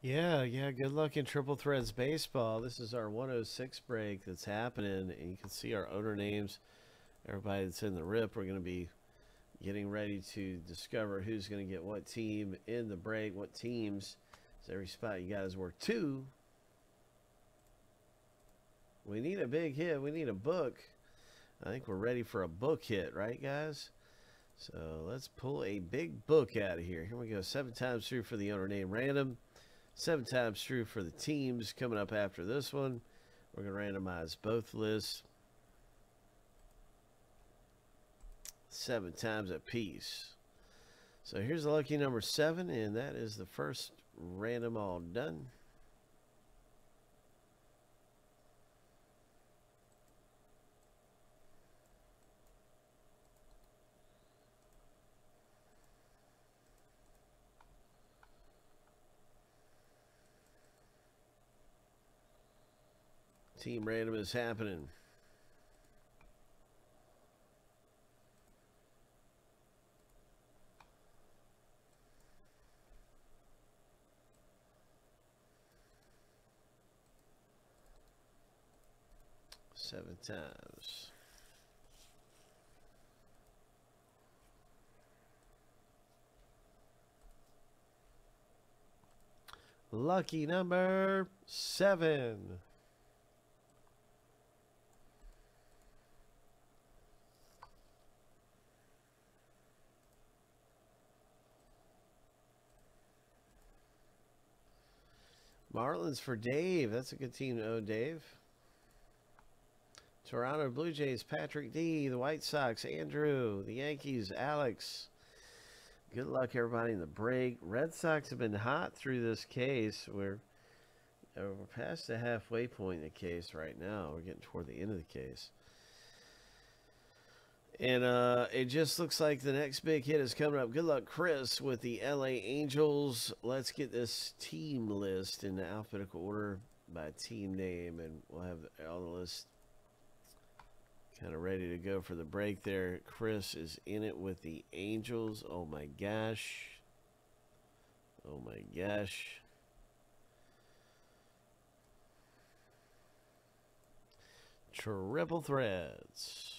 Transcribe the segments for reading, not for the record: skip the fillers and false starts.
Yeah, good luck in Triple Threads Baseball. This is our 106 break that's happening, and you can see our owner names, everybody that's in the rip. We're going to be getting ready to discover who's going to get what team in the break, what teams. So every spot you got is worth two. We need a big hit. We need a book. I think we're ready for a book hit, right, guys? So let's pull a big book out of here. Here we go. 7 times through for the owner name random. 7 times through for the teams coming up after this one. We're going to randomize both lists 7 times a piece. So here's the lucky number 7, and that is the first random all done. Team random is happening. Seven times. Lucky number 7. Marlins for Dave. That's a good team to own, Dave. Toronto Blue Jays, Patrick D. The White Sox, Andrew. The Yankees, Alex. Good luck, everybody, in the break. Red Sox have been hot through this case. We're past the halfway point in the case right now. We're getting toward the end of the case. And it just looks like the next big hit is coming up. Good luck, Chris, with the LA Angels. Let's get this team list in the alphabetical order by team name, and we'll have all the list kind of ready to go for the break there. Chris is in it with the Angels. Oh, my gosh. Oh, my gosh. Triple Threads.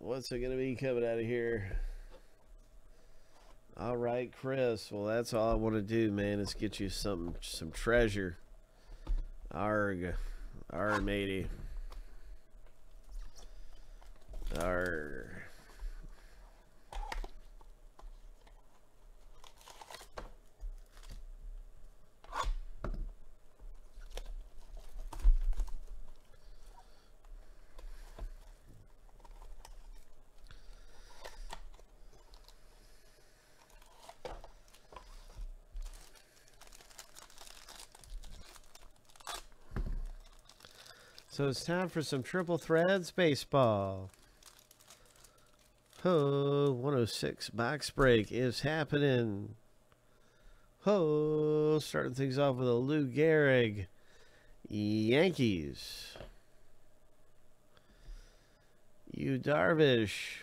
What's it going to be coming out of here? All right, Chris. Well, that's all I want to do, man, is get you some treasure. Arg. Arg, matey. Arg. So it's time for some Triple Threads Baseball. Ho, 106 box break is happening. Ho, starting things off with a Lou Gehrig, Yankees. Yu Darvish,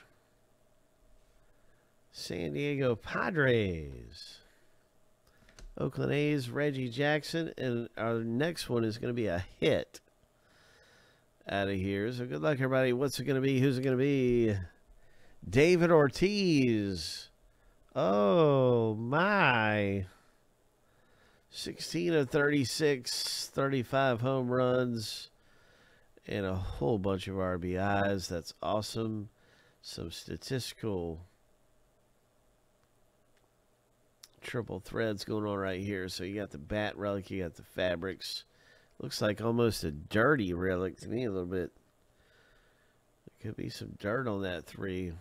San Diego Padres. Oakland A's, Reggie Jackson. And our next one is going to be a hit out of here. So good luck, everybody. What's it going to be? Who's it going to be? David Ortiz. Oh my. 16 of 36, 35 home runs, and a whole bunch of RBIs. That's awesome. Some statistical triple threads going on right here. So you got the bat relic, you got the fabrics. Looks like almost a dirty relic to me a little bit. There could be some dirt on that 3.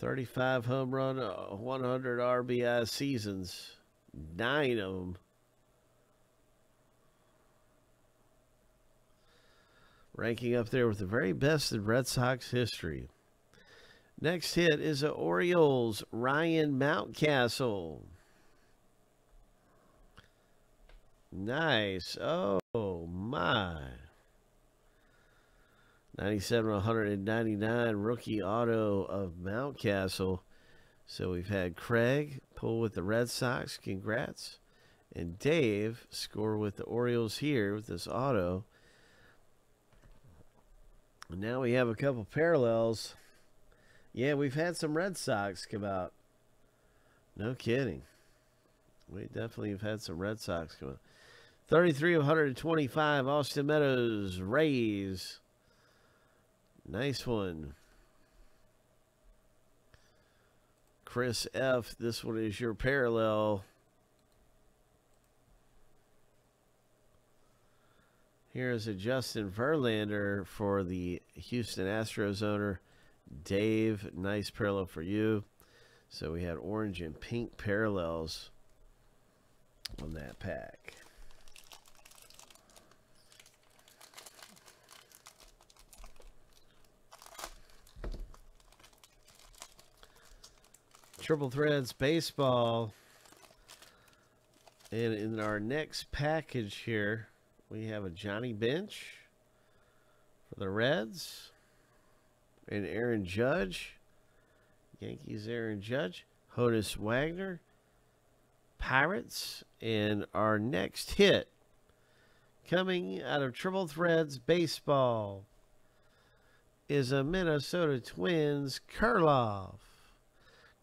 35 home run, 100 RBI seasons. 9 of them. Ranking up there with the very best in Red Sox history. Next hit is the Orioles, Ryan Mountcastle. Nice. Oh, my. /199 rookie auto of Mountcastle. So we've had Craig pull with the Red Sox. Congrats. And Dave score with the Orioles here with this auto. And now we have a couple parallels. Yeah, we've had some Red Sox come out. No kidding. We definitely have had some Red Sox come out. 33/125 Austin Meadows Rays. Nice one. Chris F., this one is your parallel. Here's a Justin Verlander for the Houston Astros owner, Dave. Nice parallel for you. So we had orange and pink parallels on that pack. Triple Threads baseball. And in our next package here, we have a Johnny Bench for the Reds. And Aaron Judge. Yankees Aaron Judge. Honus Wagner. Pirates. And our next hit coming out of Triple Threads baseball is a Minnesota Twins Kurloff.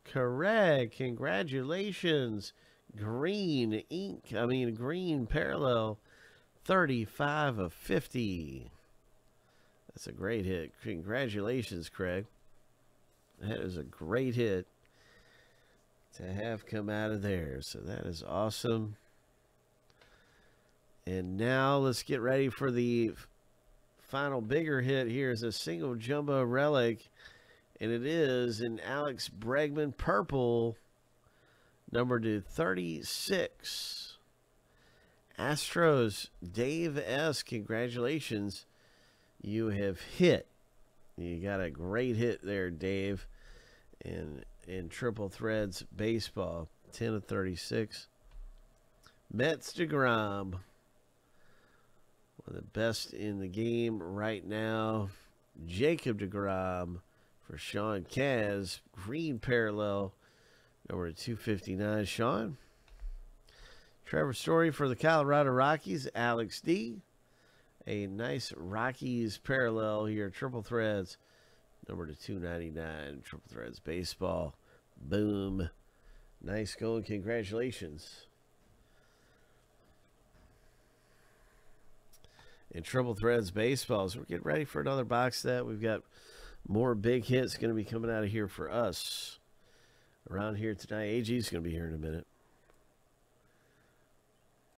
Correct. Congratulations. Green ink. I mean, green parallel. 35/50. That's a great hit. Congratulations, Craig. That is a great hit to have come out of there. So that is awesome. And now let's get ready for the final bigger hit. Here is a single jumbo relic. And it is an Alex Bregman purple, numbered to 36. Astros, Dave S., congratulations. You have hit. You got a great hit there, Dave, in Triple Threads baseball, 10/36. Mets DeGrom, one of the best in the game right now. Jacob DeGrom. For Sean Kaz, green parallel, number 259, Sean. Trevor Story for the Colorado Rockies, Alex D. A nice Rockies parallel here, Triple Threads, number 299, Triple Threads baseball. Boom. Nice going. Congratulations. And Triple Threads baseball. So we're getting ready for another box that we've got. More big hits going to be coming out of here for us around here tonight. AG's going to be here in a minute.